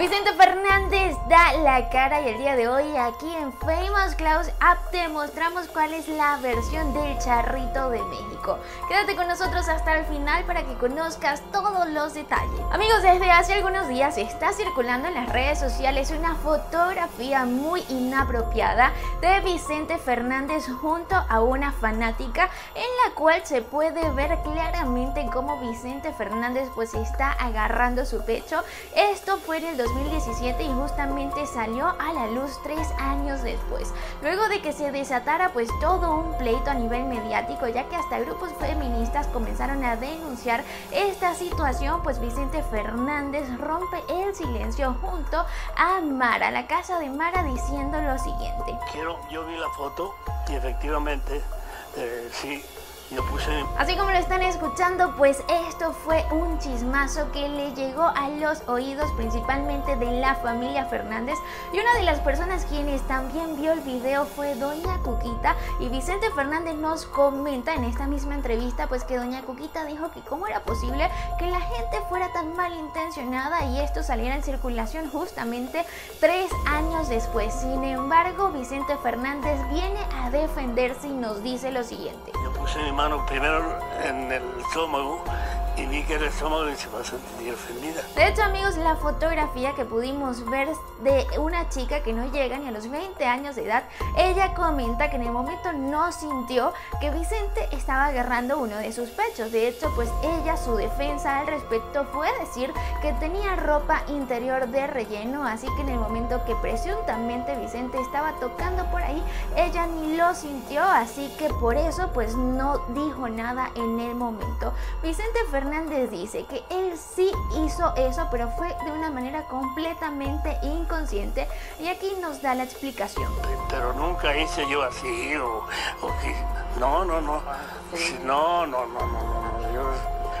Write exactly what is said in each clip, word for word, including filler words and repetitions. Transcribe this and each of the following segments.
Vicente Fernández da la cara y el día de hoy aquí en Famous Close Up te mostramos cuál es la versión del charrito de México. Quédate con nosotros hasta el final para que conozcas todos los detalles. Amigos, desde hace algunos días está circulando en las redes sociales una fotografía muy inapropiada de Vicente Fernández junto a una fanática, en la cual se puede ver claramente cómo Vicente Fernández pues está agarrando su pecho. Esto fue en el dos mil diecisiete y justamente salió a la luz tres años después, luego de que se desatara pues todo un pleito a nivel mediático, ya que hasta grupos feministas comenzaron a denunciar esta situación. Pues Vicente Fernández rompe el silencio junto a Mara, la casa de Mara, diciendo lo siguiente. Quiero, yo vi la foto y efectivamente eh, sí. Así como lo están escuchando, pues esto fue un chismazo que le llegó a los oídos principalmente de la familia Fernández, y una de las personas quienes también vio el video fue Doña Cuquita, y Vicente Fernández nos comenta en esta misma entrevista pues que Doña Cuquita dijo que cómo era posible que la gente fuera tan malintencionada y esto saliera en circulación justamente tres años después. Sin embargo, Vicente Fernández viene a defenderse y nos dice lo siguiente. Yo puse mi mano primero en el estómago y vi que el estómago se va a sentir ofendida. De hecho, amigos, la fotografía que pudimos ver de una chica que no llega ni a los veinte años de edad, ella comenta que en el momento no sintió que Vicente estaba agarrando uno de sus pechos. De hecho, pues ella, su defensa al respecto fue decir que tenía ropa interior de relleno, así que en el momento que presuntamente Vicente estaba tocando por ahí, ella ni lo sintió, así que por eso pues no dijo nada en el momento. Vicente Fernández Fernández dice que él sí hizo eso, pero fue de una manera completamente inconsciente, y aquí nos da la explicación. Pero nunca hice yo así, o, o que, no, no, no, sí. no, no, no, no, no, yo...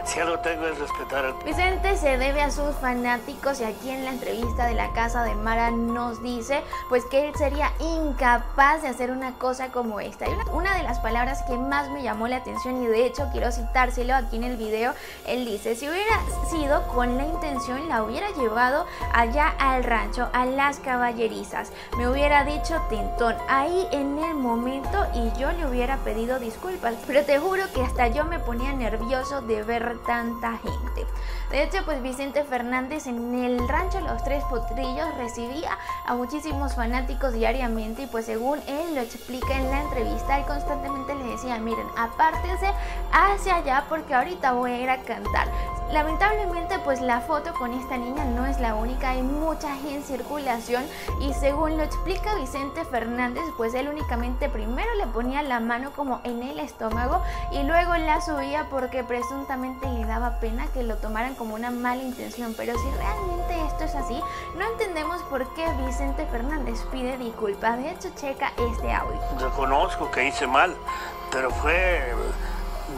Si algo tengo es respetar. Vicente se debe a sus fanáticos, y aquí en la entrevista de la casa de Mara nos dice pues que él sería incapaz de hacer una cosa como esta. Y una, una de las palabras que más me llamó la atención, y de hecho quiero citárselo aquí en el video, él dice: si hubiera sido con la intención la hubiera llevado allá al rancho, a las caballerizas, me hubiera dicho tentón ahí en el momento y yo le hubiera pedido disculpas, pero te juro que hasta yo me ponía nervioso de ver tanta gente. De hecho, pues Vicente Fernández en el rancho Los Tres Potrillos recibía a muchísimos fanáticos diariamente, y pues según él lo explica en la entrevista, él constantemente les decía: miren, apártense hacia allá porque ahorita voy a ir a cantar. Lamentablemente pues la foto con esta niña no es la única, hay mucha gente en circulación, y según lo explica Vicente Fernández pues él únicamente primero le ponía la mano como en el estómago y luego la subía porque presuntamente le daba pena que lo tomaran como una mala intención. Pero si realmente esto es así, no entendemos por qué Vicente Fernández pide disculpas. De hecho, checa este audio. Reconozco que hice mal, pero fue...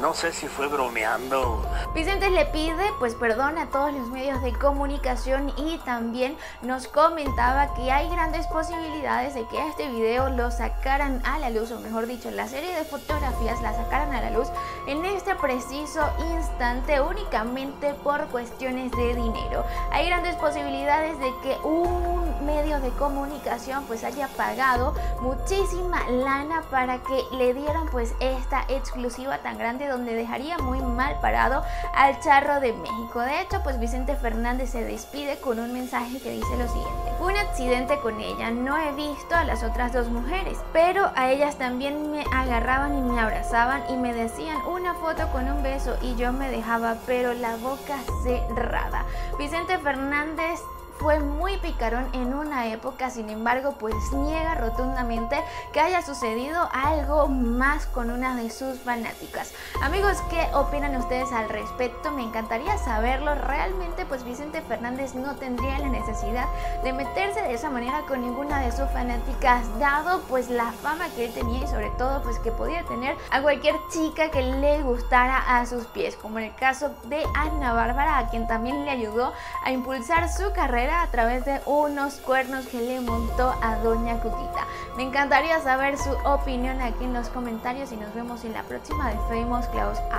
no sé si fue bromeando. Vicente le pide pues perdón a todos los medios de comunicación, y también nos comentaba que hay grandes posibilidades de que este video lo sacaran a la luz, o mejor dicho, la serie de fotografías la sacaran a la luz en este preciso instante únicamente por cuestiones de dinero. Hay grandes posibilidades de que un medio de comunicación pues haya pagado muchísima lana para que le dieran pues esta exclusiva tan grande, donde dejaría muy mal parado al charro de México. De hecho, pues Vicente Fernández se despide con un mensaje que dice lo siguiente: fue un accidente con ella, no he visto a las otras dos mujeres, pero a ellas también me agarraban y me abrazaban y me decían una foto con un beso, y yo me dejaba pero la boca cerrada. Vicente Fernández fue muy picarón en una época, sin embargo pues niega rotundamente que haya sucedido algo más con una de sus fanáticas. Amigos, ¿qué opinan ustedes al respecto? Me encantaría saberlo. Realmente pues Vicente Fernández no tendría la necesidad de meterse de esa manera con ninguna de sus fanáticas, dado pues la fama que él tenía y sobre todo pues que podía tener a cualquier chica que le gustara a sus pies, como en el caso de Ana Bárbara, a quien también le ayudó a impulsar su carrera a través de unos cuernos que le montó a Doña Cuquita. Me encantaría saber su opinión aquí en los comentarios, y nos vemos en la próxima de Famous Close Up.